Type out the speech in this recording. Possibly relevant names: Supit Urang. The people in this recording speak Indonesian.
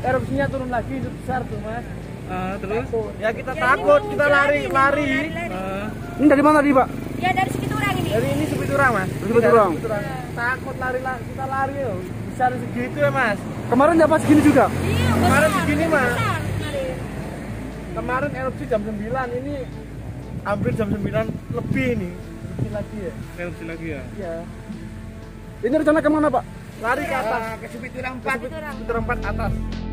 Erupsinya turun lagi, itu besar tuh mas. Terus? Takut. Ya kita ya, takut, kita lari. Ini dari mana tadi pak? Ya dari Supit Urang ini. Dari ini Supit Urang mas. Supit Urang. Takut lari, kita lari loh. Besar segitu ya mas. Kemarin dapat segini juga? Iya. Kemarin segini mas. Kemarin erupsi jam 9, ini hampir jam 9 lebih nih. Erupsi lagi ya? Erupsi lagi ya? Iya. Ini rencana kemana pak? Lari ke atas, ke Supit Urang 4 atas.